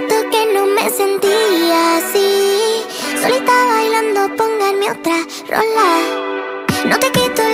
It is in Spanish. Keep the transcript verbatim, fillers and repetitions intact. rato que no me sentía así, solita bailando, pónganme otra rola. No te quito